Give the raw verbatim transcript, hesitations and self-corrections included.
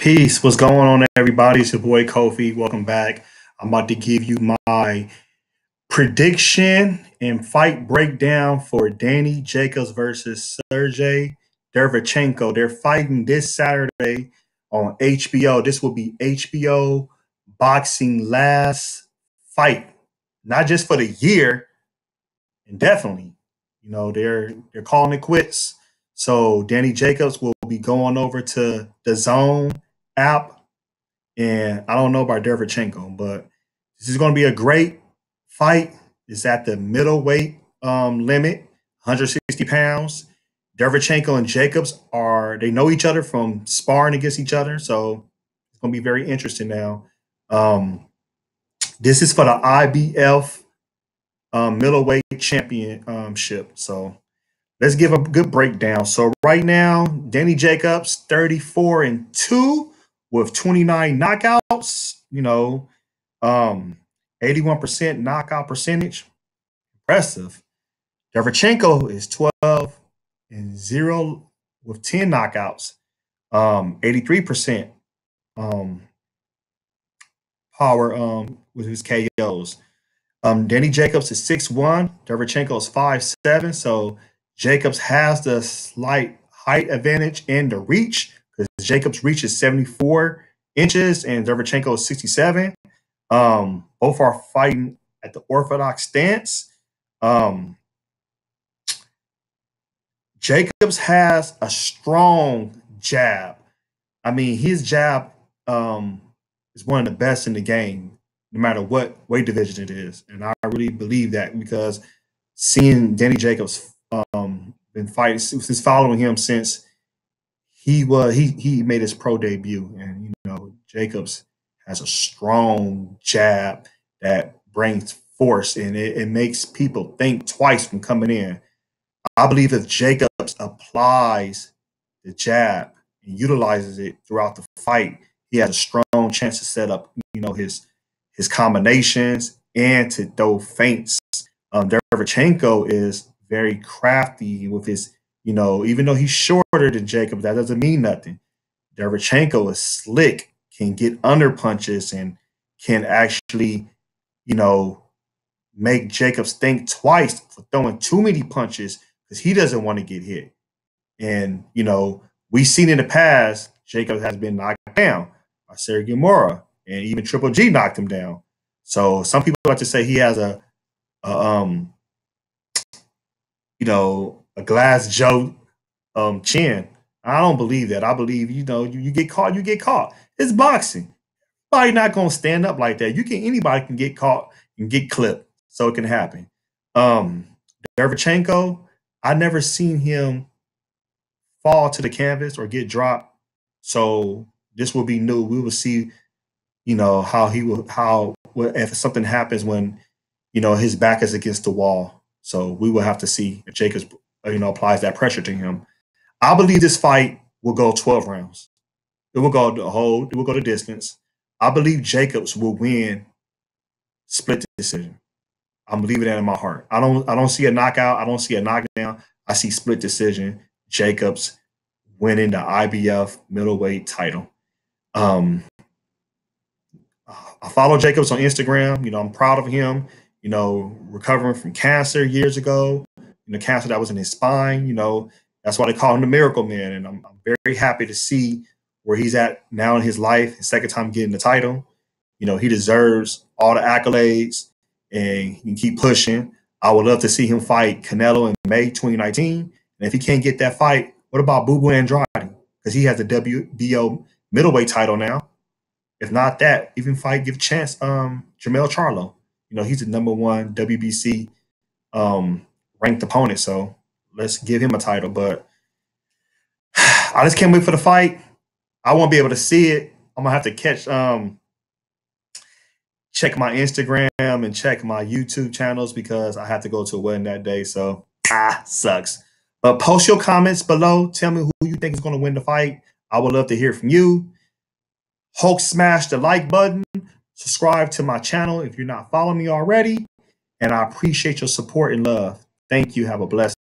Peace. What's going on, everybody? It's your boy Kofi. Welcome back. I'm about to give you my prediction and fight breakdown for Danny Jacobs versus Sergiy Derevyanchenko. They're fighting this Saturday on H B O. This will be H B O Boxing last fight, not just for the year, and definitely, you know, they're they're calling it quits. So Danny Jacobs will be going over to the Zone app, and I don't know about Derevyanchenko, but this is going to be a great fight. It's at the middleweight um, limit, one hundred sixty pounds. Derevyanchenko and Jacobs are they know each other from sparring against each other, so it's going to be very interesting. Now, um, this is for the I B F um, middleweight championship, so. Let's give a good breakdown. So right now, Danny Jacobs, thirty-four and two with twenty-nine knockouts, you know, um, eighty-one percent knockout percentage. Impressive. Derevyanchenko is twelve and zero with ten knockouts, um, eighty-three percent um, power um, with his K Os. Um, Danny Jacobs is six one. Derevyanchenko is five seven. So Jacobs has the slight height advantage and the reach, because Jacobs' reach is seventy-four inches and Derevyanchenko is sixty-seven. Um, both are fighting at the orthodox stance. Um, Jacobs has a strong jab. I mean, his jab um, is one of the best in the game, no matter what weight division it is. And I really believe that, because seeing Danny Jacobs Um, been fighting since following him since he was he he made his pro debut, and you know Jacobs has a strong jab that brings force, and it, it makes people think twice when coming in. I believe if Jacobs applies the jab and utilizes it throughout the fight, he has a strong chance to set up you know his his combinations and to throw feints. Um, Derevyanchenko is very crafty with his, you know, even though he's shorter than Jacobs, that doesn't mean nothing. Derevyanchenko is slick, can get under punches, and can actually, you know, make Jacobs think twice for throwing too many punches, because he doesn't want to get hit. And, you know, we've seen in the past, Jacobs has been knocked down by Sergio Mora, and even Triple G knocked him down. So some people like to say he has a, a um, you know, a glass Joe um, chin. I don't believe that. I believe, you know, you, you get caught, you get caught. It's boxing. Everybody's not going to stand up like that. You can, anybody can get caught and get clipped. So it can happen. Um, Derevyanchenko, I never seen him fall to the canvas or get dropped. So this will be new. We will see, you know, how he will, how, if something happens when, you know, his back is against the wall. So we will have to see if Jacobs, you know, applies that pressure to him. I believe this fight will go twelve rounds. It will go the whole, it will go the distance. I believe Jacobs will win split decision. I'm believing that in my heart. I don't, I don't see a knockout. I don't see a knockdown. I see split decision. Jacobs winning the I B F middleweight title. Um, I follow Jacobs on Instagram. You know, I'm proud of him. You know, recovering from cancer years ago, you know, cancer that was in his spine, you know, that's why they call him the Miracle Man. And I'm, I'm very happy to see where he's at now in his life, his second time getting the title. You know, he deserves all the accolades, and he can keep pushing. I would love to see him fight Canelo in May twenty nineteen. And if he can't get that fight, what about Bubu Andrade? Because he has the W B O middleweight title now. If not that, even fight, give a chance, um, Jamel Charlo. You know, he's the number one W B C um, ranked opponent, so let's give him a title. But I just can't wait for the fight. I won't be able to see it. I'm going to have to catch, um, check my Instagram and check my YouTube channels, because I have to go to a wedding that day, so ah, sucks. But post your comments below. Tell me who you think is going to win the fight. I would love to hear from you. Hulk smash the like button. Subscribe to my channel if you're not following me already, and I appreciate your support and love. Thank you. Have a blessed day.